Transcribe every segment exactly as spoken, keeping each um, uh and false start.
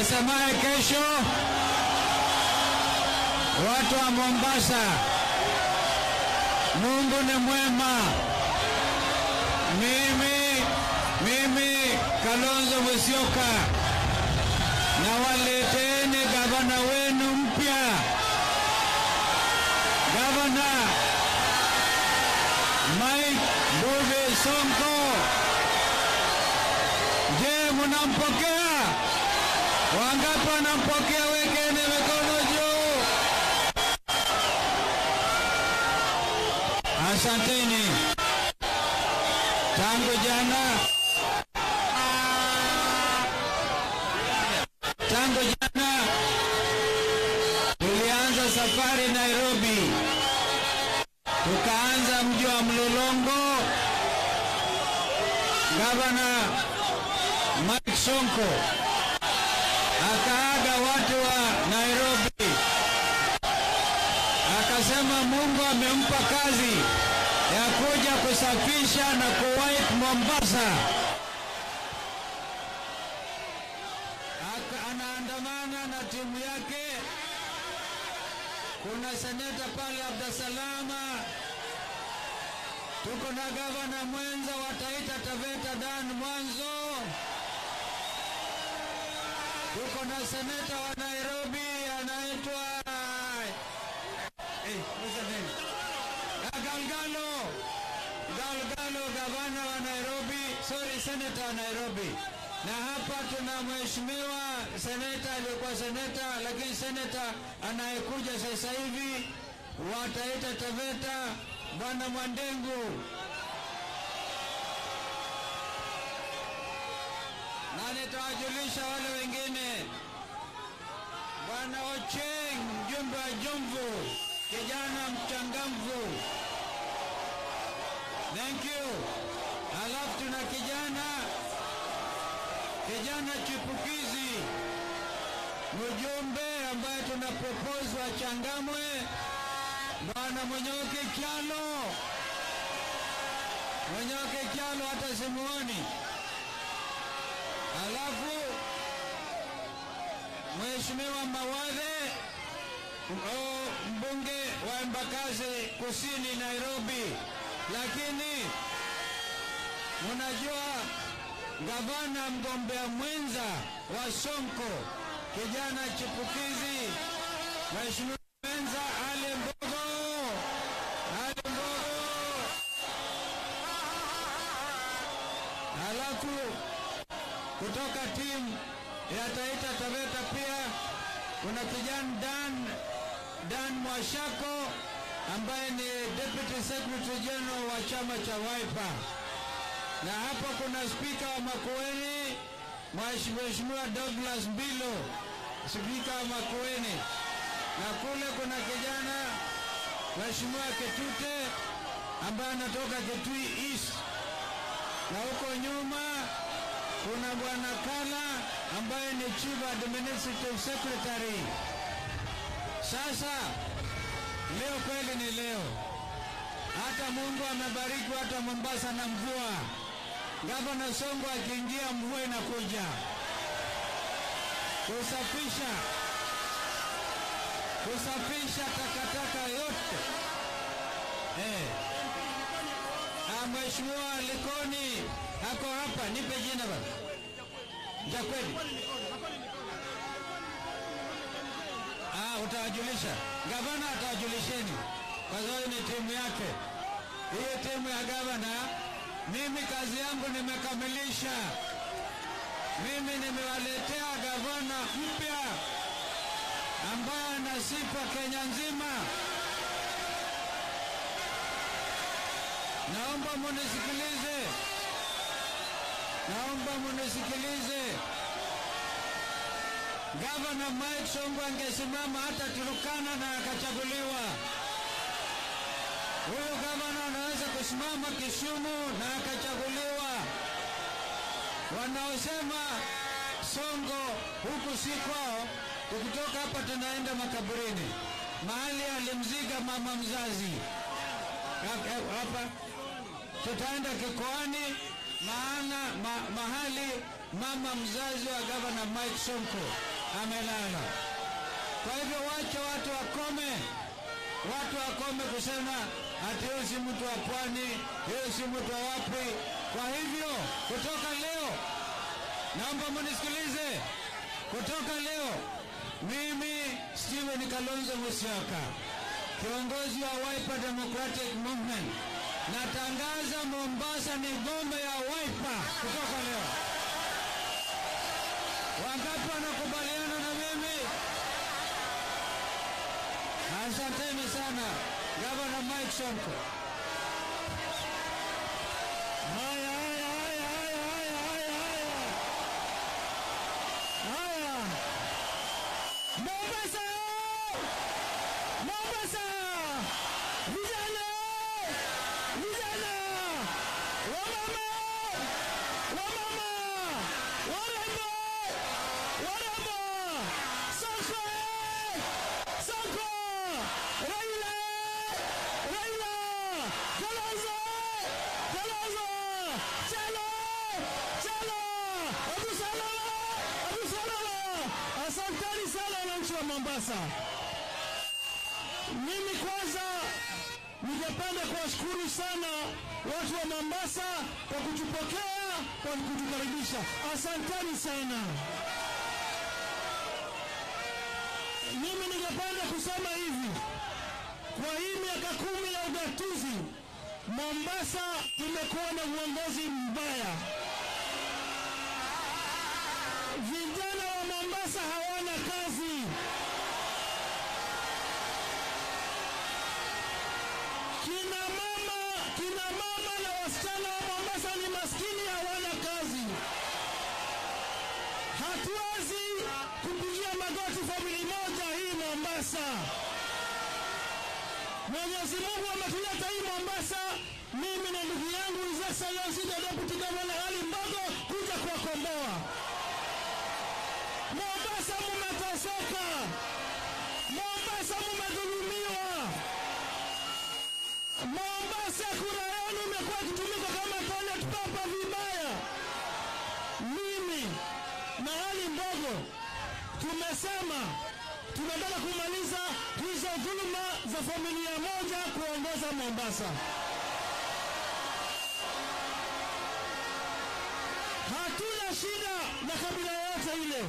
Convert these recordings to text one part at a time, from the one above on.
Asemaye kesho, watu wa Mombasa, Mungu ni mwema. Mimi, mimi Kalonzo Musyoka, na waleteni gavana wenu mpya. Gavana Mike Sonko, je, mnampokea? Wangapi wanampokea? Wekeni mikono juu. Asanteni. Tangu jana Tangu jana tulianza safari Nairobi, tukaanza mji wa Mlolongo. Gavana Mike Sonko akaaga watu wa Nairobi, akasema Mungu amempa kazi ya kuja kusafisha na kuwipe Mombasa. Anaandamana na timu yake. Kuna seneta pale Abdasalama, tuko na gavana mwenza wataita Taveta Dan Mwanzo, tuko na seneta wa Nairobi anaitwa eh mzee Galgalo Galgalo gavana wa Nairobi, sorry seneta wa Nairobi. Na hapa tuna mheshimiwa seneta alikuwa seneta lakini seneta anayekuja sasa hivi wataita Taveta Bwana Mwandengu. Nani tawajulisha wale wengine? Bwana Ocheng, mjumbe wa Jomvu, kijana mchangamvu. Thank you. Alafu tuna kijana kijana chipukizi, mjumbe ambaye tunapropose wa Changamwe, Bwana Mwenyoke Kyalo. Mwenyoke Kyalo hata simuoni. Alafu mheshimiwa Mawale, mbunge wa Mbagazi Kusini Nairobi. Lakini unajua gavana mgombea mwenza wa Sonko, kijana chipukizi, mheshimiwa mwenza Ali Mbogo. Ali Mbogo. Alafu kutoka timu ya Taita Taveta pia kuna kijana Dan Dan Mwashako ambaye ni Deputy Secretary General wa chama cha WIPA. Na hapa kuna speaker wa Makueni, Mheshimiwa Douglas Mbilo, speaker wa Makueni. Na kule kuna kijana Mheshimiwa Ketute ambaye anatoka Kitui East. Na huko nyuma kuna Bwana Kala ambaye ni Chief Administrative Secretary. Sasa leo kweli ni leo. Hata Mungu amebariki watu wa Mombasa na mvua. Gavana Sonko akiingia mvua inakuja. Kusafisha Kusafisha takataka yote. Eh. Mheshimiwa Likoni ako hapa, nipe jina baba. Jakweli. Ah, utawajulisha. Gavana atawajulisheni. Kwa hiyo ni timu yake. Hiyo timu ya gavana, mimi kazi yangu nimekamilisha. Mimi nimewaletea gavana mpya ambaye anasifa Kenya nzima. Naomba mnisikilize. Naomba mnisikilize. Gavana Mike Sonko angesimama hata Turkana na akachaguliwa. Huyo gavana anaweza kusimama Kisumu na akachaguliwa. Wanaosema Sonko huku si kwao, tukitoka hapa tunaenda makaburini, mahali alimziga mama mzazi. Hapa tutaenda Kikoani. maana ma, mahali mama mzazi wa Governor Mike Sonko amelala. Kwa hivyo wacha watu wakome, watu wakome kusema ati huyu si mtu wa pwani, huyu si mtu wa wapi. Kwa hivyo kutoka leo, naomba mnisikilize, kutoka leo mimi Stephen Nicolongo Musiaka, kiongozi wa WIPA Democratic Movement, natangaza Mombasa ni ngome ya WIPA kutoka leo. Wangapi wanakubaliana na mimi? Asanteni sana Governor Mike Sonko. Haya, haya, haya, haya, haya, haya. Haya. Mombasa! Mombasa! Vijana! Vijana! Wamama! Wamama! Warembo! Warembo! Sonko! Sonko! Raila! Raila! KALONZO! KALONZO! Chalo! Chalo! Abu Salama! Abu Salama! Asanteni sana wananchi wa Mombasa. Mimi kwanza ningependa kuwashukuru sana watu wa Mombasa kwa kutupokea, kwa kutukaribisha. Asanteni sana. Mimi ningependa kusema hivi. Kwa hii miaka kumi ya ugatuzi, Mombasa imekuwa na uongozi mbaya. Vijana wa Mombasa hawana kazi. Kina mama, kina mama na wasichana wa Mombasa ni maskini, hawana kazi. Hatuwezi kupigia magoti familia moja hii Mombasa. Mwenyezi Mungu ametuleta hii Mombasa, mimi na ndugu yangu Isasa Yonsi ndio kutigana na hali mbogo kuja kuwakomboa. Mombasa mmeteseka. Mombasa mmedhulumiwa. Mombasa kura yenu imekuwa ikitumika kama toilet paper vibaya. Mimi na hali mbogo tumesema tunataka kumaliza hizo dhuluma za familia moja kuongoza Mombasa. Hatuna shida na kabila yote ile.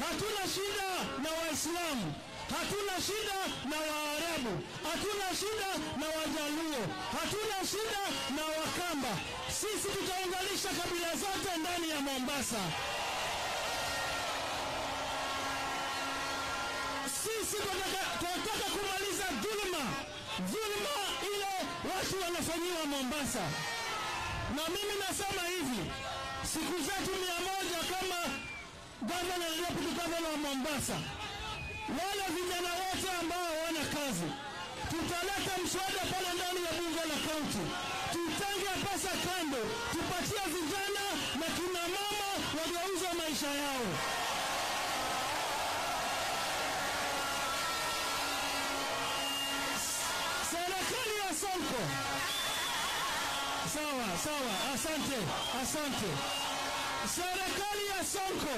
Hatuna shida na Waislamu. Hatuna shida na Waarabu. Hatuna shida na Wajaluo. Hatuna shida na Wakamba. Sisi tutaunganisha kabila zote ndani ya Mombasa. Sisi tunataka kumaliza dhuluma, dhuluma ile watu wanafanyiwa Mombasa. Na mimi nasema hivi, siku zetu mia moja kama gavana na deputy gavana wa Mombasa, wale vijana wote ambao hawana kazi, tutaleta mswada pale ndani ya bunge la kaunti, tutenge pesa kando, tupatie vijana na kina mama waliouza maisha yao. Sonko. Sawa, sawa, asante, asante. Serikali ya Sonko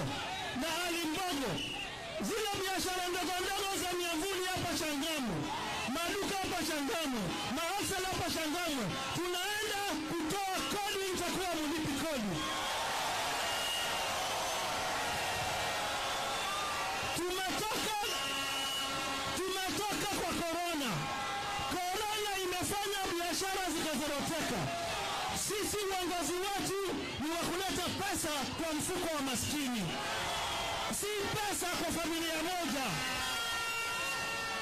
na hali mbogo, zile biashara ndogo ndogo za miavuli hapa Changamu, maduka hapa Changamu, mahasala hapa Changamu, tunaenda kutoa kodi, itakuwa mlipi kodi. Tumetoka, tumetoka kwa corona. Biashara zikazoroteka. Sisi uongozi wetu ni wa kuleta pesa kwa mfuko wa maskini, si pesa kwa familia moja.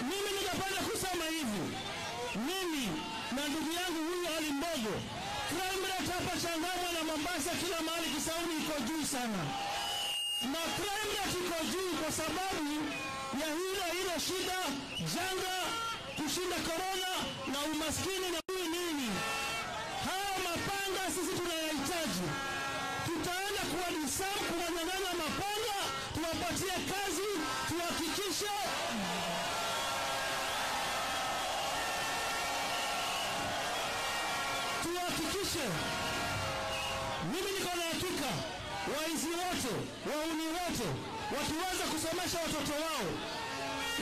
Mimi ningependa kusema hivi, mimi na ndugu yangu huyu hali mbogo, crime rate hapa Changamwe na Mombasa kila mahali Kisauni iko juu sana, na crime rate iko juu kwa sababu ya hilo hilo shida, janga, kushinda corona na umaskini na huyu nini. Haya mapanga sisi tunayahitaji. Tutaenda kuwa disamu kuwanyang'anya mapanga, tuwapatie kazi, tuhakikishe tuhakikishe Mimi niko na hakika waizi wote, wauni wote, wakiweza kusomesha watoto wao,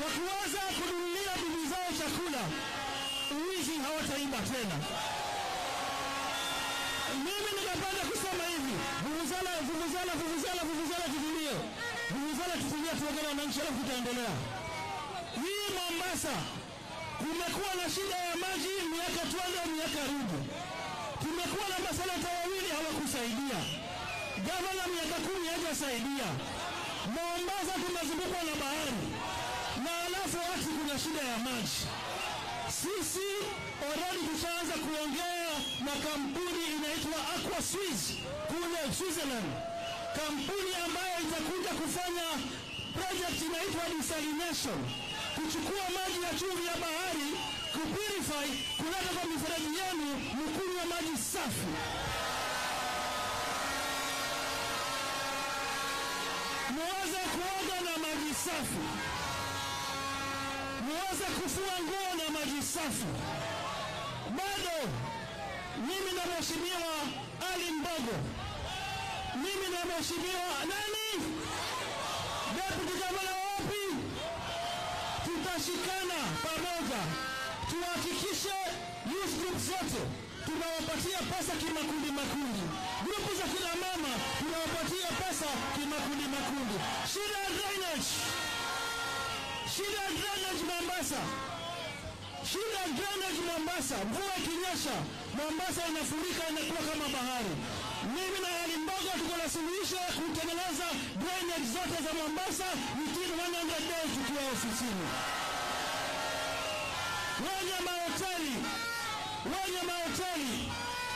wakiweza kununulia bibi zao chakula, uizi hawataimba tena. Mimi nikapenda kusema hivi, vuvuzela, vuvuzela, vuvuzela, vuvuzela tutulie. Vuvuzela tutulie tuweke na wananchi alafu tutaendelea. Hii Mombasa kumekuwa na shida ya maji miaka twende miaka rudi. Tumekuwa na maseneta wawili hawakusaidia. Gavana miaka kumi hajasaidia. Mombasa tumezungukwa na bahari. Na alafu watu kuna shida ya maji. Sisi oradi tushaanza kuongea na kampuni inaitwa Aqua Swiss kule Switzerland. Kampuni ambayo itakuja kufanya project inaitwa desalination. Kuchukua maji ya chumvi ya bahari, kupurify, kuleta kwa mifereji yenu, mkunywe maji safi. Muweze kuoga na maji safi. Muweze kufua nguo na maji safi. Bado mimi na mheshimiwa Ali Mbogo, mimi na mheshimiwa nani? Deputy Governor wapi? Tutashikana pamoja, tuhakikishe youth group zote tunawapatia pesa kimakundi makundi. Grupu za kina mama tunawapatia pesa kimakundi makundi. Shida drainage. Shida drainage Mombasa. Shida drainage Mombasa. Mvua ikinyesha, Mombasa inafurika inakuwa kama bahari. Mimi na Ali Mbogo tuko na suluhisho kutengeneza drainage zote za Mombasa within one hundred days tukiwa ofisini. Wenye mahoteli, wenye mahoteli,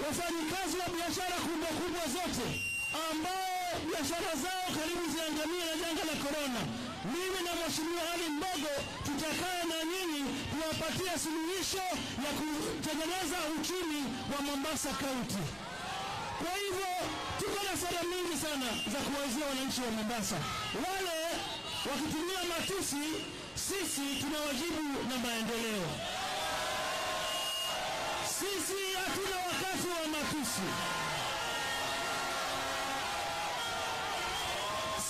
wafanyikazi wa biashara kubwa kubwa zote ambao biashara zao karibu ziangamie na janga la corona, mimi na mheshimiwa Ali Mbogo tutakaa na nyinyi tuwapatie suluhisho ya kutengeneza uchumi wa Mombasa County. Kwa hivyo tuko na sera mingi sana za kuwauzia wananchi wa Mombasa. Wale wakitumia matusi, sisi tunawajibu na maendeleo. Sisi hatuna wakati wa matusi.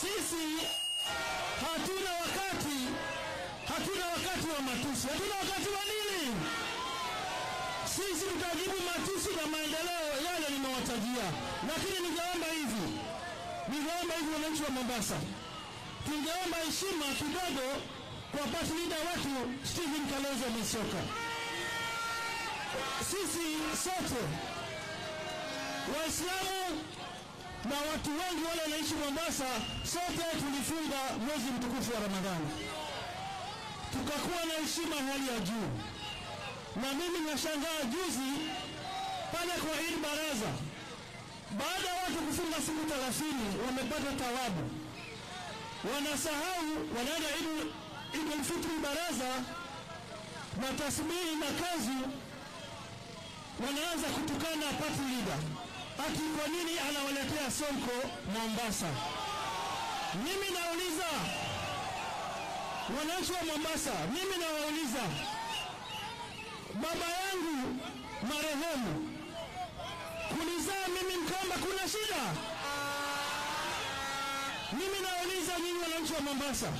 Sisi hatuna wakati, hatuna wakati wa matusi. Hatuna wakati wa nini? Sisi tutajibu matusi na maendeleo yale nimewatajia. Lakini ningeomba hivi, ningeomba hivi wananchi wa Mombasa, tungeomba heshima kidogo kwa party leader wetu Stephen Nicolongo Musiaka. Sisi sote Waislamu na watu wengi wale wanaishi Mombasa, sote tulifunga mwezi mtukufu wa Ramadhani, tukakuwa na heshima hali ya juu. Na mimi nashangaa juzi pale kwa hili baraza, baada ya watu kufunga siku thelathini wamepata thawabu, wanasahau wanaenda Idul Fitri baraza na tasmihi na kazi, wanaanza kutukana party leader ati kwa nini anawaletea Sonko Mombasa. Mimi nauliza wananchi wa Mombasa, mimi nawauliza, baba yangu marehemu kunizaa mimi Mkamba kuna shida? Mimi nauliza nyinyi wananchi wa Mombasa,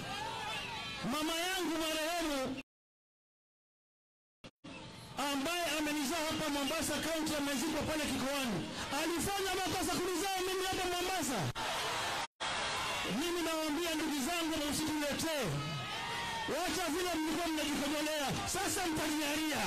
mama yangu marehemu ambaye amenizaa hapa Mombasa County, amezikwa pale Kikoani, alifanya makosa kunizaa mimi hapa Mombasa? Mimi nawaambia ndugu zangu, na msituletee, wacha vile mlikuwa mnajikojolea, sasa mtaniaria.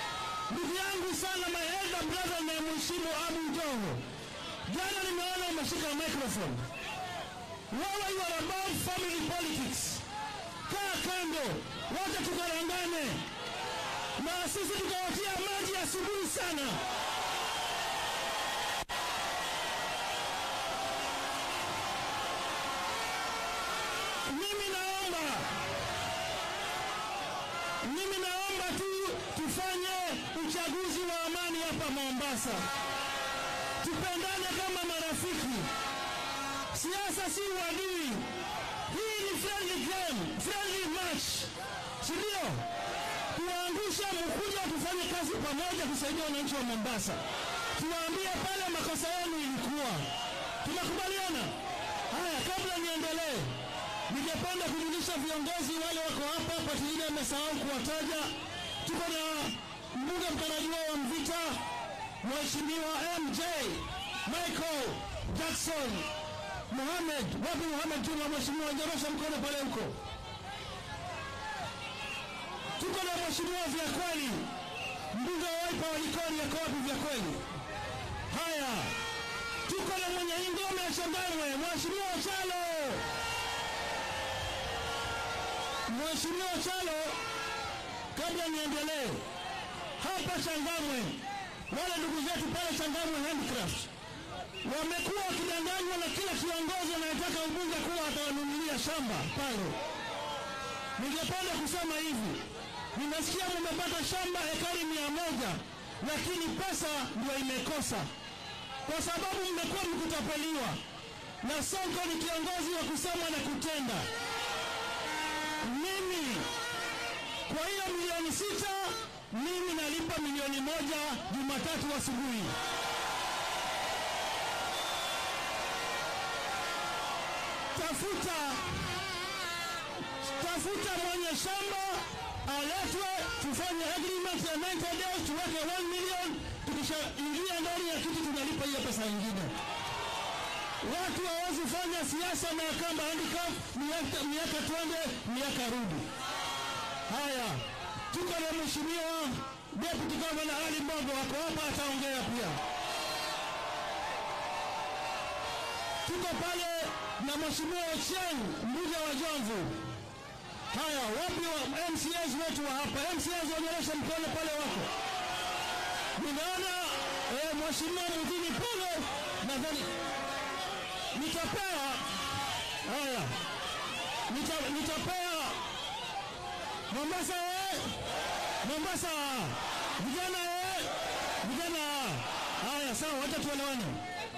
Ndugu yangu sana Maeda brother na mheshimu Abu Joho. Jana nimeona umeshika microphone. Wewe you are about family politics. Kaa kando, wote tukarangane. Na sisi tukawatia maji asubuhi sana. Mimi naomba. Mimi naomba tu tufanye uchaguzi wa amani hapa Mombasa. Tupendane kama marafiki. Siasa si uadui. Hii ni friendly game, friendly match. Ndio. Tuangusha mkuja tufanye kazi pamoja kusaidia wananchi wa Mombasa. Tuwaambie pale makosa yenu ilikuwa. Tunakubaliana? Haya, kabla niendelee, ningependa kujulisha viongozi wale wako hapa kwa tini amesahau kuwataja. Tuko na mbunge mtarajiwa wa Mvita, Mheshimiwa M J Michael Jackson Mohamed, wapi Mohamed Juma, Mheshimiwa anyorosha mkono pale huko. Tuko na Mheshimiwa vya kweli, mbunge wa WIPA wa Likoni ya wapi vya kweli. Haya, tuko na mwenye ingome ya Chandarwe, Mheshimiwa Chalo. Mheshimiwa Chalo, kabla niendelee, hapa Changamwe, wale ndugu zetu pale Changamwe Handicraft wamekuwa wakidanganywa na kila kiongozi anayetaka ubunge kuwa atawanunulia shamba pale. Ningependa kusema hivi, ninasikia mmepata shamba ekari mia moja, lakini pesa ndio imekosa kwa sababu mmekuwa mkutapeliwa. Na Sonko ni kiongozi wa kusema na kutenda. Mimi kwa hiyo milioni sita, mimi nalipa milioni moja Jumatatu asubuhi. Tafuta, tafuta mwenye shamba, aletwe, tufanye agreement ya ninety days, tuweke one million, tukisha ingia ndani ya kitu tunalipa hiyo pesa ingine. Watu hawezi fanya siasa na kamba handicap, miaka twende, miaka rudi. Haya, tuko na mheshimiwa deputy governor Ali Mbongo wako hapa ataongea pia. Tuko pale na mheshimiwa Chen mbunge wa Jomvu. Haya, wapi wa M C S wetu wa hapa? M C S wanyorosha mkono pale wako. Ninaona eh, mheshimiwa Mudini Polo nadhani nitapea. Haya, Nita, nitapea Mombasa eh, Mombasa vijana eh, vijana. Haya, sawa, wacha tuelewane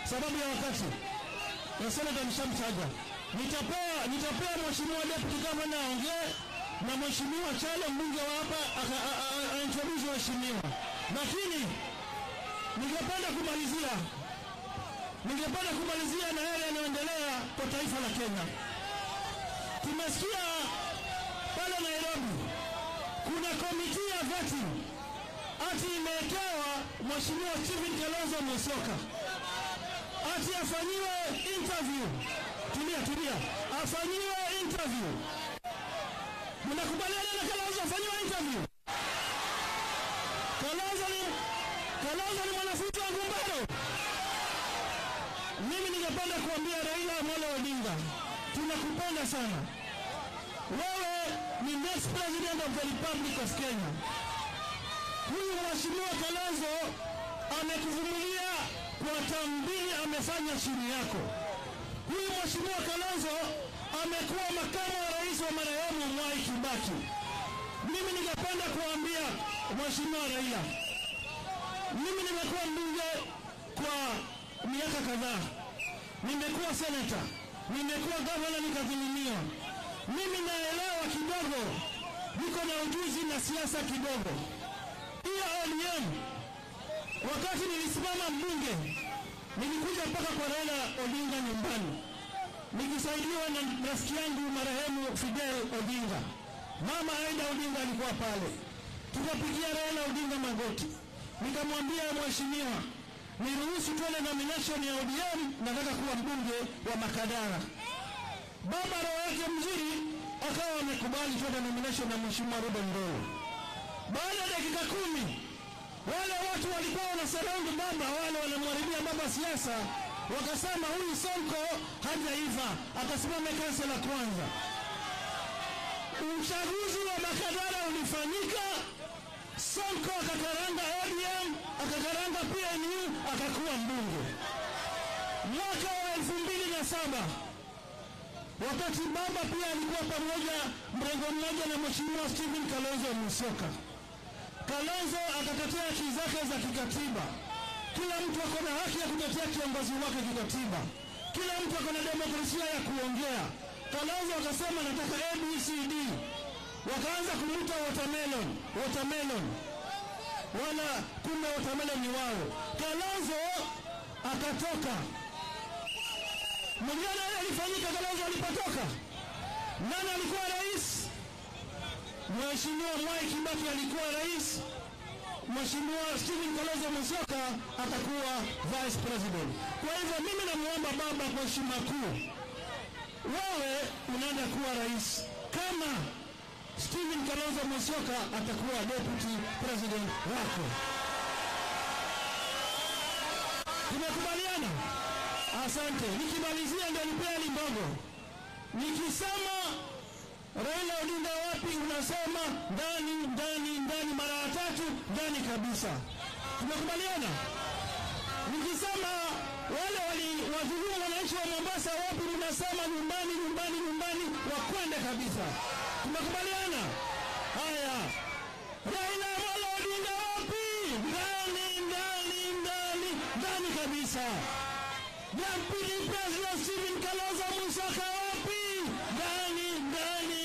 sababu ya wakati. Na Senator Mshamtaja nitapea nitapea mheshimiwa deputy governor ongee na mheshimiwa Chale mbunge wa hapa aintroduce mheshimiwa. Lakini ningependa kumalizia ningependa kumalizia na yale yanayoendelea kwa taifa la Kenya. Tumesikia pale Nairobi kuna komiti ya veti ati imewekewa mheshimiwa Stephen Nicolongo Musiaka ati afanyiwe interview. Tulia tulia, afanyiwe interview. Mnakubaliana na Kalonzo afanyiwe interview? Kalonzo ni Kalonzo ni mwanafunzi wa Gumbaro. Mimi ningependa kuambia Raila Odinga, tunakupenda sana. Wewe ni next president of the Republic of Kenya. Huyu mheshimiwa Kalonzo amekuvumilia kwa tambili, amefanya chini yako. Huyu mheshimiwa Kalonzo amekuwa makamu wa rais wa marehemu Mwai Kibaki. Mimi ningependa kuambia mheshimiwa Raila, mimi nimekuwa mbunge kwa miaka kadhaa, nimekuwa senator, nimekuwa governor nikadhulumiwa. Mimi naelewa kidogo, niko na ujuzi na siasa kidogo. Pia O D M, wakati nilisimama mbunge, nilikuja mpaka kwa Raila Odinga nyumbani, nikisaidiwa na rafiki yangu marehemu Fidel Odinga. Mama Haida Odinga alikuwa pale. Tukapigia Raila Odinga magoti, nikamwambia mheshimiwa, niruhusu tuone nomination ya O D M, nataka kuwa mbunge wa Makadara. Baba roho yake mzuri akawa amekubali tuone nomination na mheshimiwa Ruben Ndolo. Baada ya dakika kumi Wale watu walikuwa wanasalaumu baba, wale wanamharibia baba siasa, wakasema huyu Sonko hajaiva, akasimama kansela kwanza. Uchaguzi wa Makadara ulifanyika, Sonko akakaranga O D M, akakaranga P N U, akakuwa mbunge. Mwaka wa elfu mbili na saba, wakati baba pia alikuwa pamoja mrengo mmoja na mheshimiwa Stephen Nicolongo Musiaka. Kalonzo akatetea haki zake za kikatiba. Kila mtu akona haki ya kutetea kiongozi wake kikatiba. Kila mtu akona demokrasia ya kuongea. Kalonzo akasema nataka A B C D. Wakaanza kumuita watermelon, watermelon. Wala kuna watermelon ni wao. Kalonzo akatoka. Mliona alifanyika Kalonzo alipotoka. Nani alikuwa rais? Mheshimiwa Mwai Kibaki alikuwa rais. Mheshimiwa Stephen Nicolongo Musiaka atakuwa vice president. Kwa hivyo mimi namuomba baba kwa heshima kuu, wewe unaenda kuwa rais kama Stephen Nicolongo Musiaka atakuwa deputy president wako. Tumekubaliana? Asante. Nikimalizia ndio nipea limbogo. Nikisema Raila Odinga wapi, unasema ndani ndani ndani mara tatu ndani kabisa. Tumekubaliana? Nikisema wale waliwadhuru wananchi wa Mombasa wapi, unasema nyumbani nyumbani nyumbani wakwende kabisa. Tumekubaliana? Haya. Raila Odinga wapi? Ndani ndani ndani ndani kabisa. Deputy President Stephen Nicolongo Musiaka wapi? Ndani ndani